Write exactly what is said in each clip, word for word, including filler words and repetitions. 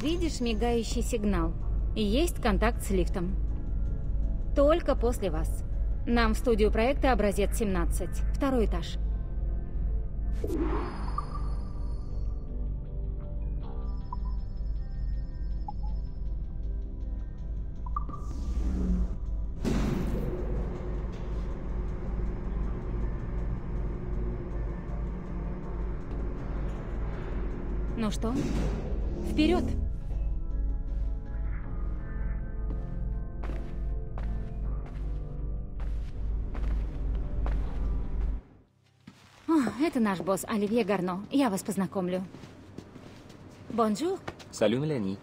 Видишь мигающий сигнал. И есть контакт с лифтом. Только после вас. Нам в студию проекта «Образец семнадцать». Второй этаж. Ну что, вперед! О, это наш босс Оливье Гарно. Я вас познакомлю. Бонжур. Салю, Мелани.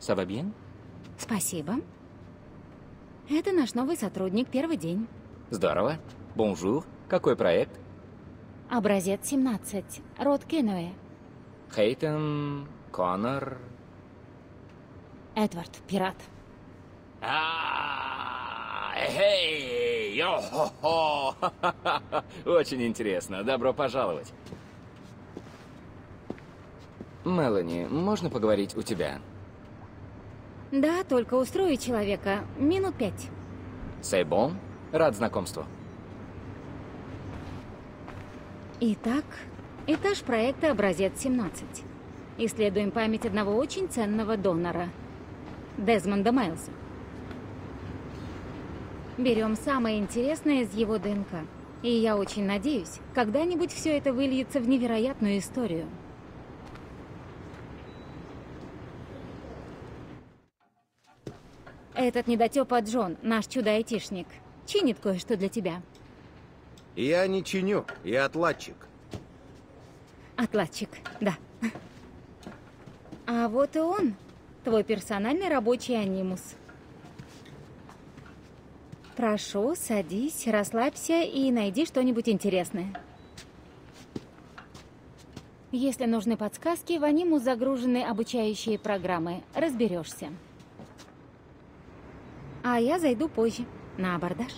Ça va bien? Спасибо. Это наш новый сотрудник, первый день. Здорово. Бонжур. Какой проект? Образец семнадцать. Род Кенуэ. Хейтен, Коннор... Эдвард, пират. Эй, йо-хо-хо! Очень интересно. Добро пожаловать. Мелани, можно поговорить у тебя? Да, только устрою человека. Минут пять. C'est bon. Рад знакомству. Итак... Этаж проекта «Образец семнадцать». Исследуем память одного очень ценного донора – Дезмонда Майлза. Берем самое интересное из его ДНК. И я очень надеюсь, когда-нибудь все это выльется в невероятную историю. Этот недотепа Джон, наш чудо-айтишник, чинит кое-что для тебя. Я не чиню, я отладчик. Отладчик, да. А вот и он, твой персональный рабочий анимус. Прошу, садись, расслабься и найди что-нибудь интересное. Если нужны подсказки, в анимус загружены обучающие программы. Разберешься. А я зайду позже, на абордаж.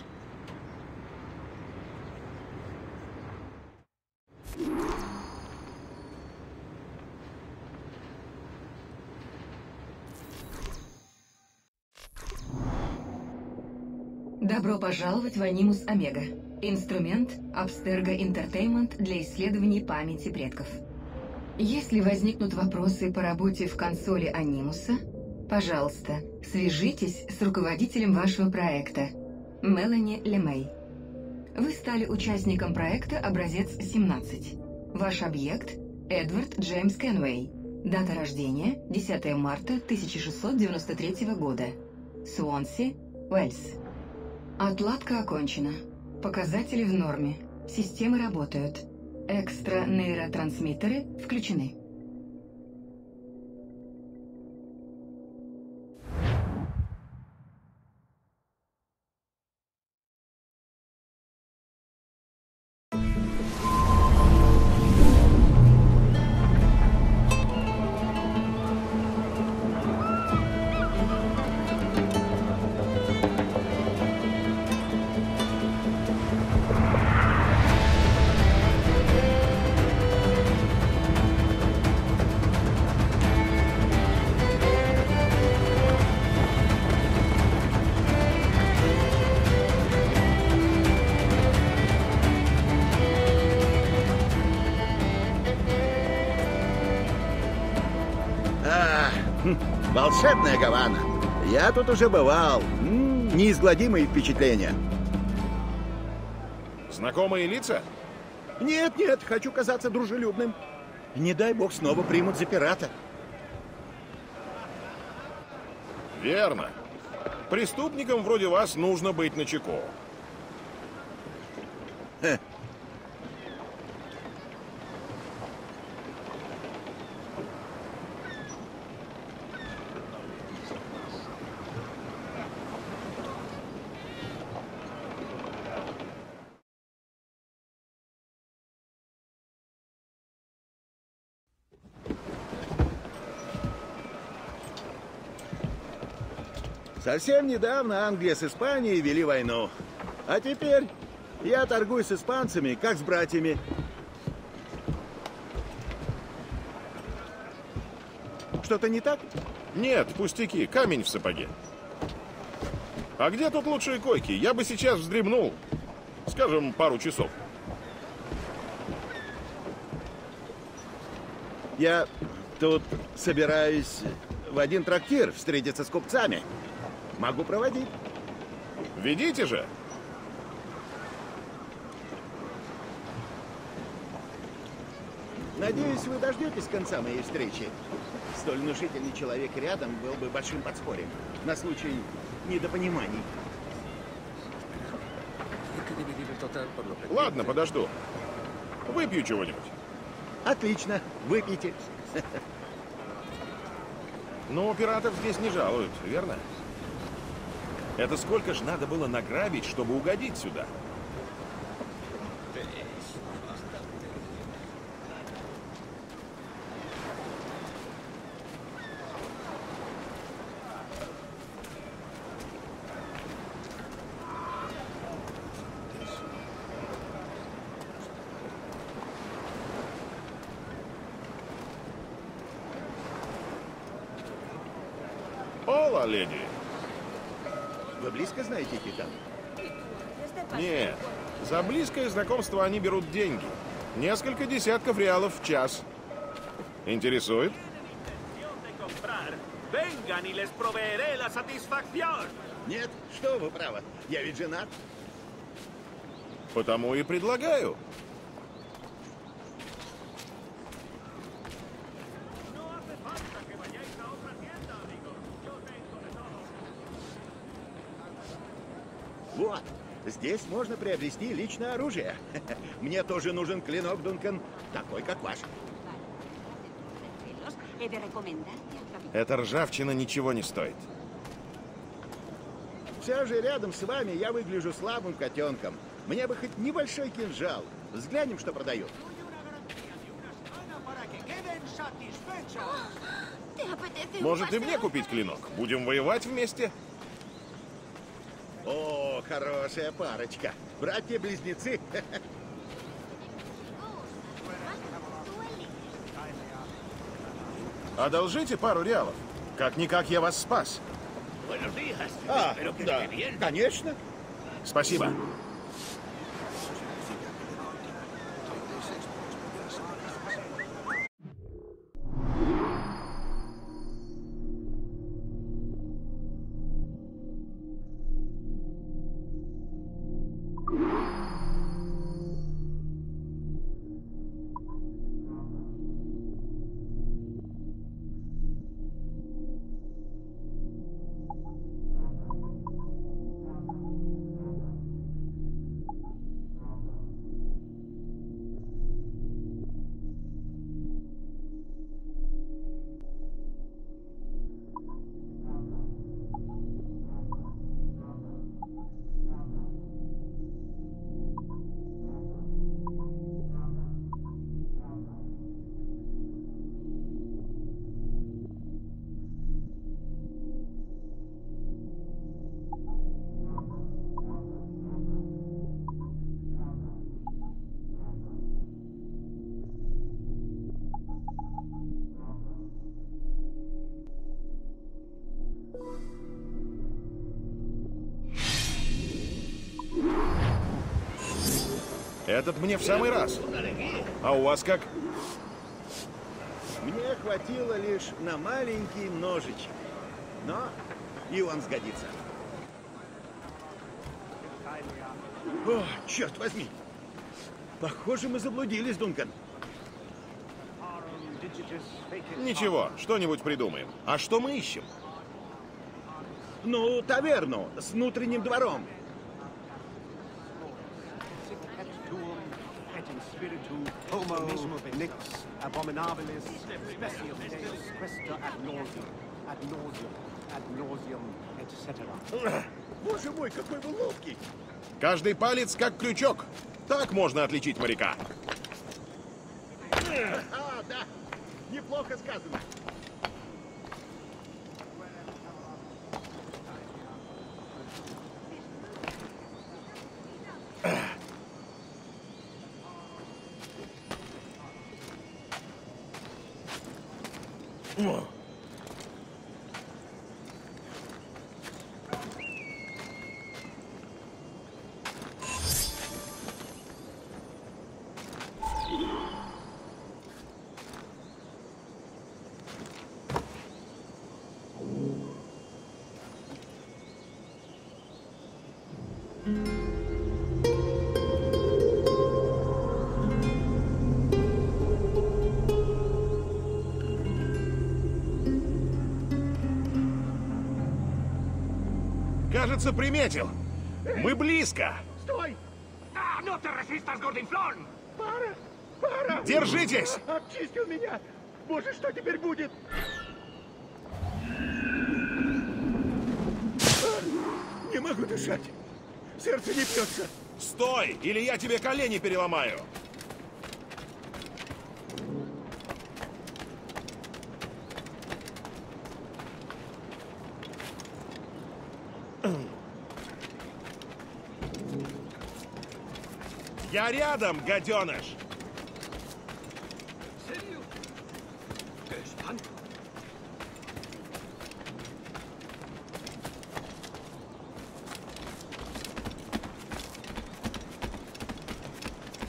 Добро пожаловать в Анимус Омега. Инструмент Abstergo Entertainment для исследований памяти предков. Если возникнут вопросы по работе в консоли Анимуса, пожалуйста, свяжитесь с руководителем вашего проекта, Мелани Лемей. Вы стали участником проекта «Образец семнадцать». Ваш объект – Эдвард Джеймс Кенуэй. Дата рождения – десятое марта тысяча шестьсот девяносто третьего года. Суонси, Уэльс. Отладка окончена. Показатели в норме. Системы работают. Экстра-нейротрансмиттеры включены. Волшебная Гавана. Я тут уже бывал. Неизгладимые впечатления. Знакомые лица? Нет, нет, хочу казаться дружелюбным. Не дай бог снова примут за пирата. Верно. Преступникам вроде вас нужно быть начеку. Хе. Совсем недавно Англия с Испанией вели войну. А теперь я торгую с испанцами, как с братьями. Что-то не так? Нет, пустяки, камень в сапоге. А где тут лучшие койки? Я бы сейчас вздремнул. Скажем, пару часов. Я тут собираюсь в один трактир встретиться с купцами. Могу проводить. Ведите же. Надеюсь, вы дождетесь конца моей встречи. Столь внушительный человек рядом был бы большим подспорьем на случай недопониманий. Ладно, подожду. Выпью чего-нибудь. Отлично, выпейте. Но пиратов здесь не жалуют, верно? Это сколько же надо было награбить, чтобы угодить сюда? Леди. Вы близко знаете Китан? Нет. За близкое знакомство они берут деньги. Несколько десятков реалов в час. Интересует? Нет, что вы, право. Я ведь женат. Потому и предлагаю. Вот, здесь можно приобрести личное оружие. Мне тоже нужен клинок, Дункан, такой, как ваш. Эта ржавчина ничего не стоит. Все же рядом с вами я выгляжу слабым котенком. Мне бы хоть небольшой кинжал. Взглянем, что продают. Может, и мне купить клинок? Будем воевать вместе? О, хорошая парочка. Братья-близнецы. Одолжите пару реалов. Как-никак я вас спас. А, да, конечно. Спасибо. Этот мне в самый раз. А у вас как? Мне хватило лишь на маленький ножичек. Но и он сгодится. О, черт возьми. Похоже, мы заблудились, Дункан. Ничего, что-нибудь придумаем. А что мы ищем? Ну, таверну с внутренним двором. Боже мой, какой вы ловкий! Каждый палец как крючок. Так можно отличить моряка. А, да. Неплохо сказано. Кажется, приметил. Мы близко. Стой! Пара! Пара! Держитесь! Обчистил меня! Боже, что теперь будет? Не могу дышать. Сердце не бьется. Стой, или я тебе колени переломаю. Я рядом, гаденыш.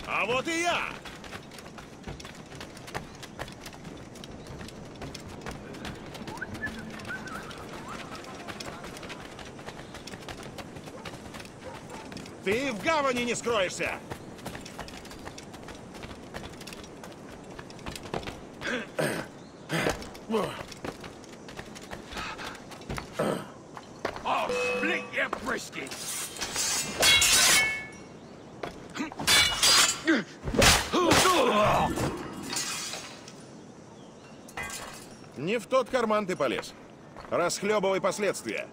А вот и я. Ты в гавани не скроешься. Не в тот карман ты полез. Расхлебывай последствия.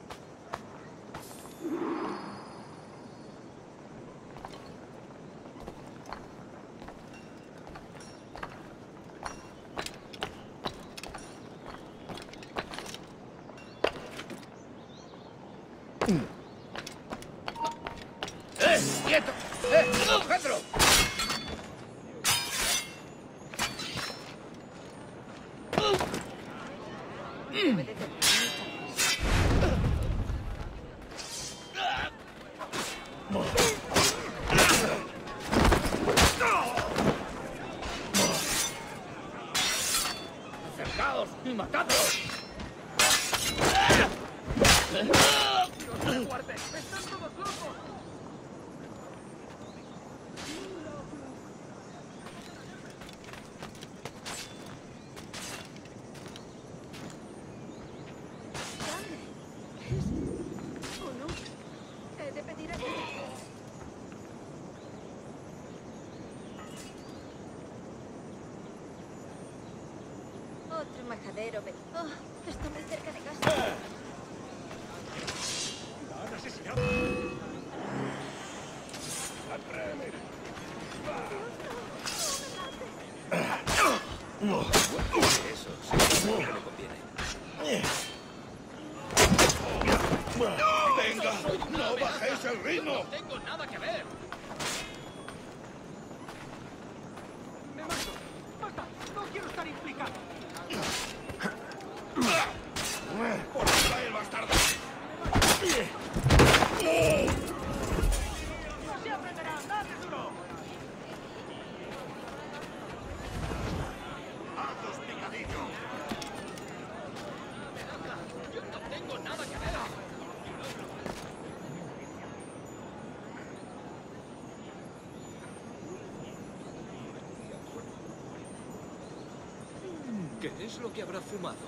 ¿Qué es lo que habrá fumado?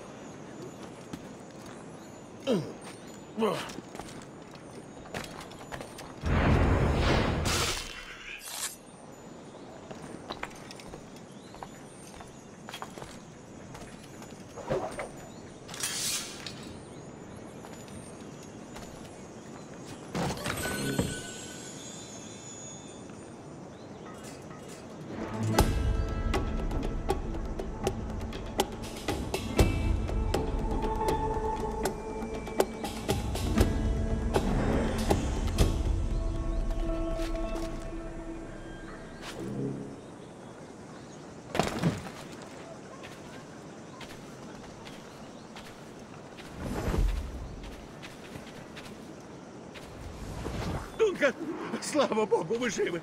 Слава богу, вы живы.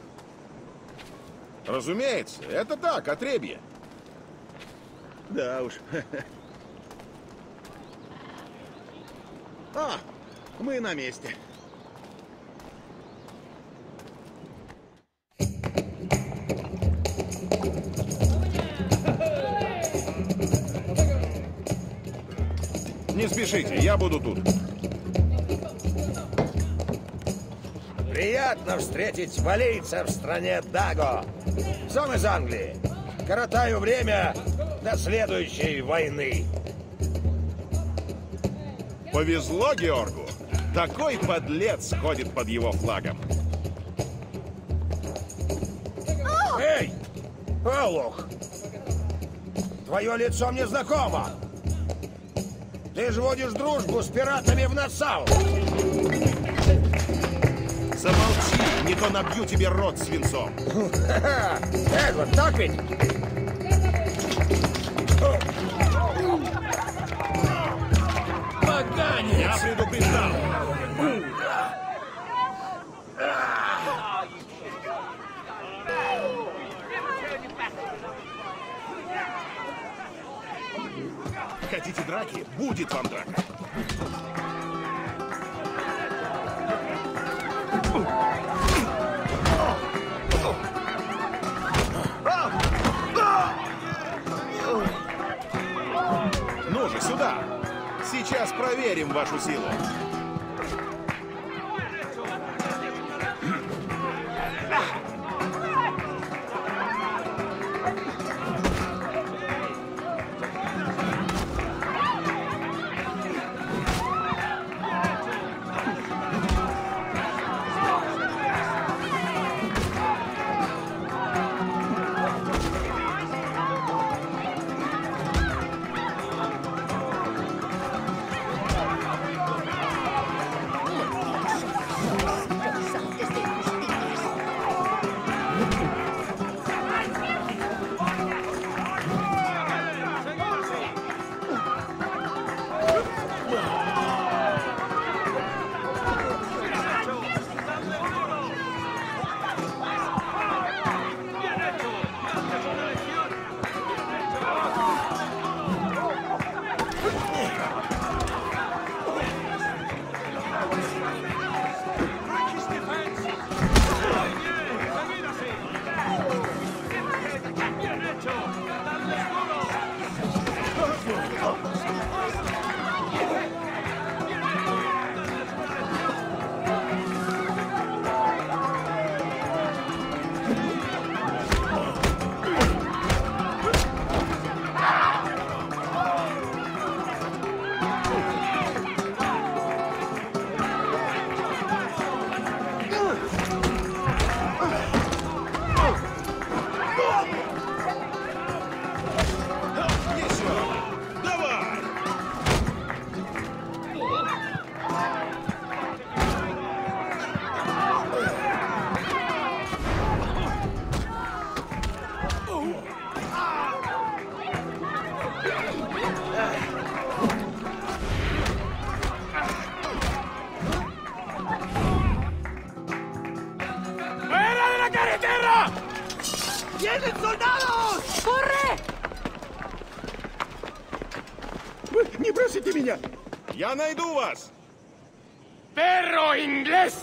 Разумеется, это так, отребье. Да уж. А, мы на месте. Пишите, я буду тут. Приятно встретить валийцев в стране Даго. Сам из Англии. Коротаю время до следующей войны. Повезло Георгу. Такой подлец ходит под его флагом. О! Эй! Олух! Твое лицо мне знакомо. Ты же водишь дружбу с пиратами в Нассау. Замолчи, не то набью тебе рот свинцом. Эдвард, так ведь? Поганец! Я предупреждал. Хотите драки? Будет вам драка. Ну же, сюда! Сейчас проверим вашу силу. Я найду вас! Перо инглес!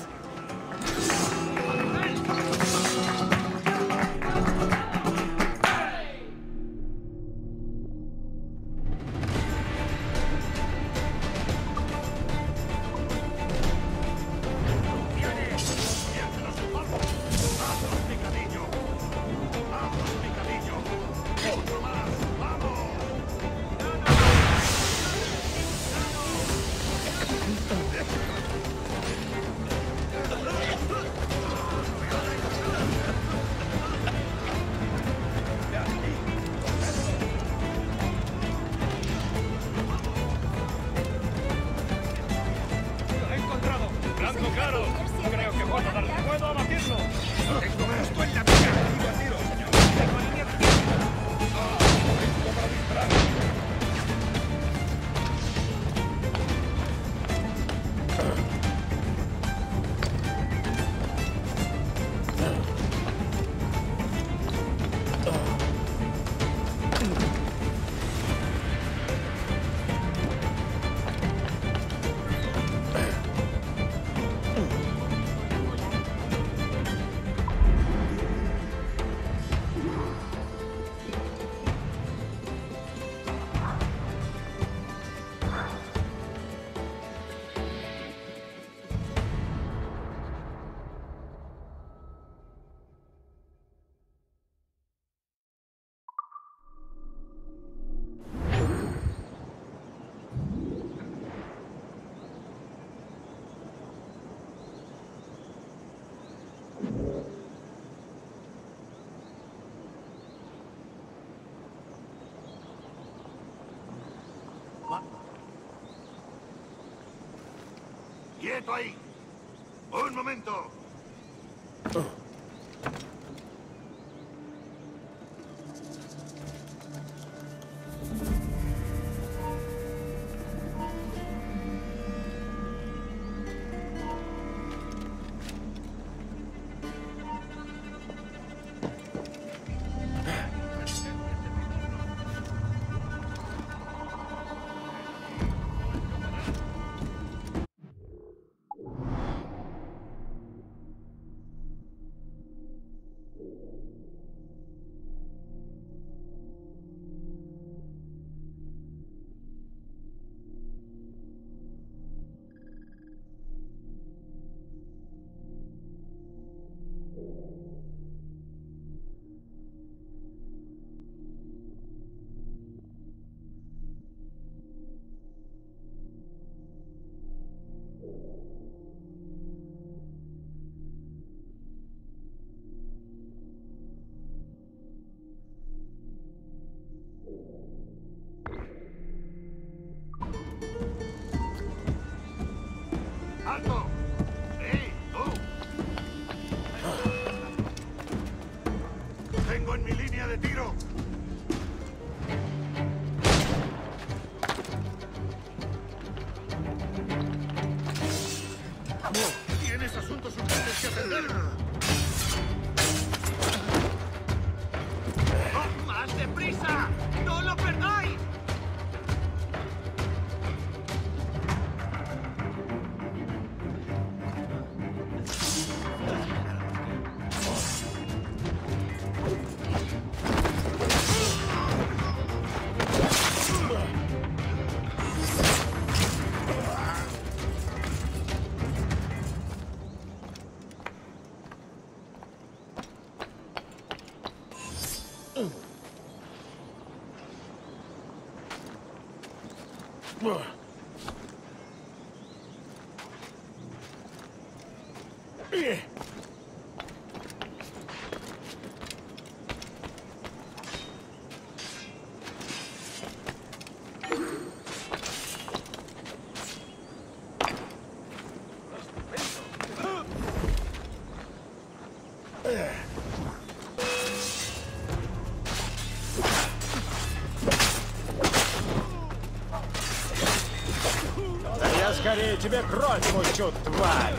Скорее тебе кровь мучу, тварь!